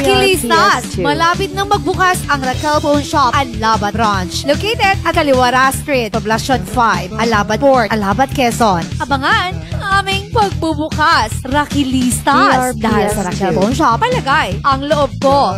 Nakilistas! Malapit nang magbukas ang Raquel Pawnshop Alabat Branch. Located at Kaliwara Street, Toblasyon 5, Alabat Port, Alabat Quezon. Abangan ang aming pagbubukas, Rakilistas! Dahil sa Raquel Pawnshop, palagay ang loob ko.